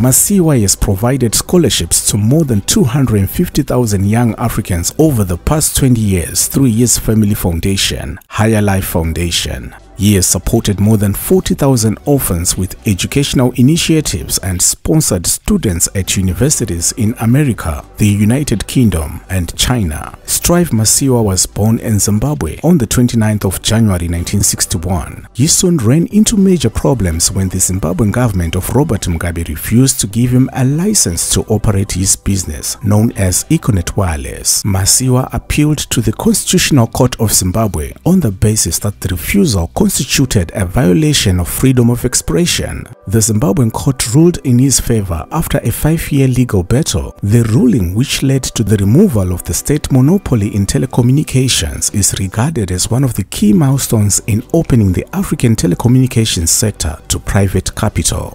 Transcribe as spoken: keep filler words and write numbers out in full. Masiyiwa has provided scholarships to more than two hundred fifty thousand young Africans over the past twenty years through his family foundation, Higher Life Foundation. He has supported more than forty thousand orphans with educational initiatives and sponsored students at universities in America, the United Kingdom, and China. Strive Masiyiwa was born in Zimbabwe on the twenty-ninth of January nineteen sixty-one. He soon ran into major problems when the Zimbabwean government of Robert Mugabe refused to give him a license to operate his business, known as Econet Wireless. Masiyiwa appealed to the Constitutional Court of Zimbabwe on the basis that the refusal constituted a violation of freedom of expression. The Zimbabwean court ruled in his favor after a five-year legal battle. The ruling, which led to the removal of the state monopoly in telecommunications, is regarded as one of the key milestones in opening the African telecommunications sector to private capital.